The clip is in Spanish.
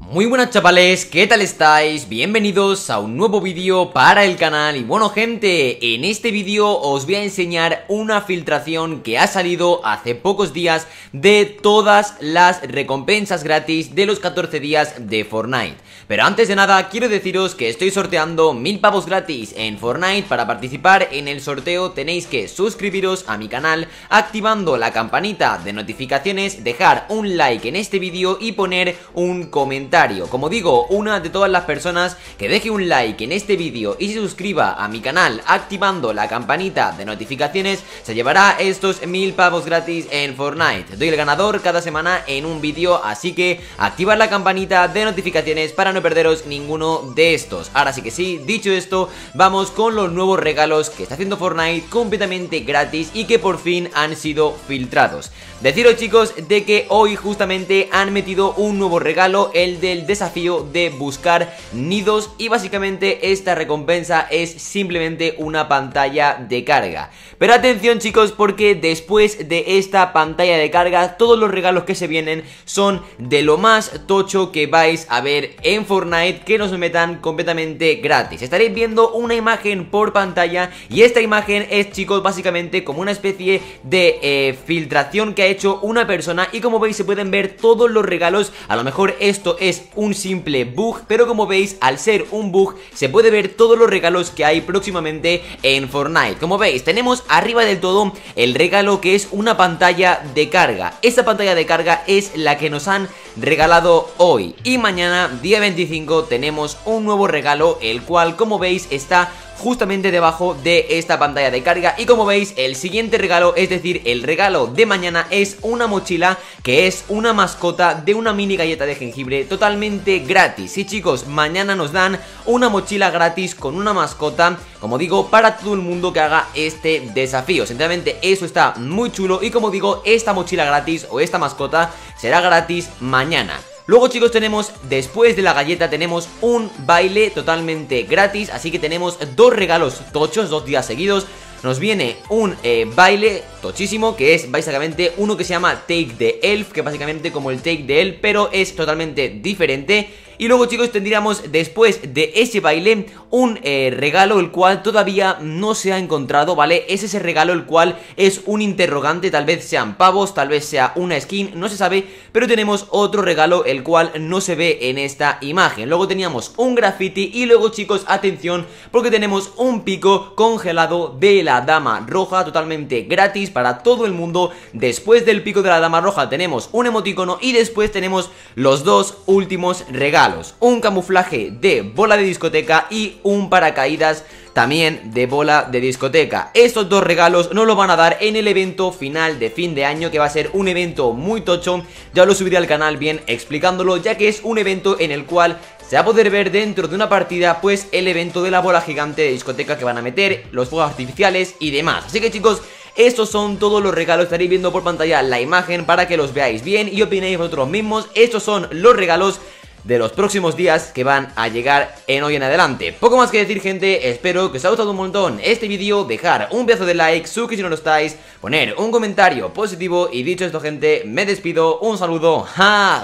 Muy buenas chavales, ¿qué tal estáis? Bienvenidos a un nuevo vídeo para el canal. Y bueno gente, en este vídeo os voy a enseñar una filtración que ha salido hace pocos días de todas las recompensas gratis de los 14 días de Fortnite. Pero antes de nada quiero deciros que estoy sorteando 1000 pavos gratis en Fortnite. Para participar en el sorteo tenéis que suscribiros a mi canal activando la campanita de notificaciones, dejar un like en este vídeo y poner un comentario. Como digo, una de todas las personas que deje un like en este vídeo y se suscriba a mi canal activando la campanita de notificaciones se llevará estos 1000 pavos gratis en Fortnite. Doy el ganador cada semana en un vídeo, así que activad la campanita de notificaciones para no perderos ninguno de estos. Ahora sí que sí, dicho esto, vamos con los nuevos regalos que está haciendo Fortnite completamente gratis y que por fin han sido filtrados. Deciros chicos de que hoy justamente han metido un nuevo regalo, el de el desafío de buscar nidos, y básicamente esta recompensa es simplemente una pantalla de carga. Pero atención chicos, porque después de esta pantalla de carga todos los regalos que se vienen son de lo más tocho que vais a ver en Fortnite que nos metan completamente gratis. Estaréis viendo una imagen por pantalla y esta imagen es chicos básicamente como una especie de filtración que ha hecho una persona, y como veis se pueden ver todos los regalos. A lo mejor esto es un simple bug, pero como veis al ser un bug se puede ver todos los regalos que hay próximamente en Fortnite. Como veis tenemos arriba del todo el regalo que es una pantalla de carga. Esta pantalla de carga es la que nos han regalado hoy, y mañana día 25 tenemos un nuevo regalo, el cual como veis está justamente debajo de esta pantalla de carga. Y como veis el siguiente regalo, es decir el regalo de mañana, es una mochila que es una mascota de una mini galleta de jengibre totalmente gratis. Sí chicos, mañana nos dan una mochila gratis con una mascota, como digo, para todo el mundo que haga este desafío. Sinceramente eso está muy chulo, y como digo, esta mochila gratis o esta mascota será gratis mañana. Luego chicos tenemos, después de la galleta tenemos un baile totalmente gratis, así que tenemos dos regalos tochos, dos días seguidos. Nos viene un baile tochísimo, que es básicamente uno que se llama Take the Elf, que básicamente como el Take the Elf, pero es totalmente diferente. Y luego chicos tendríamos después de ese baile un regalo, el cual todavía no se ha encontrado, ¿vale? Es ese regalo el cual es un interrogante, tal vez sean pavos, tal vez sea una skin, no se sabe. Pero tenemos otro regalo el cual no se ve en esta imagen. Luego teníamos un graffiti y luego chicos, atención, porque tenemos un pico congelado de la dama roja totalmente gratis para todo el mundo. Después del pico de la dama roja tenemos un emoticono, y después tenemos los dos últimos regalos: un camuflaje de bola de discoteca y un paracaídas también de bola de discoteca. Estos dos regalos nos los van a dar en el evento final de fin de año, que va a ser un evento muy tocho. Ya lo subiré al canal bien explicándolo, ya que es un evento en el cual se va a poder ver dentro de una partida pues el evento de la bola gigante de discoteca que van a meter, los fuegos artificiales y demás. Así que chicos, estos son todos los regalos. Estaréis viendo por pantalla la imagen para que los veáis bien y opinéis vosotros mismos. Estos son los regalos de los próximos días que van a llegar en hoy en adelante. Poco más que decir gente, espero que os haya gustado un montón este vídeo. Dejar un pedazo de like, suscribiros si no lo estáis, poner un comentario positivo, y dicho esto gente, me despido, un saludo, ¡ja!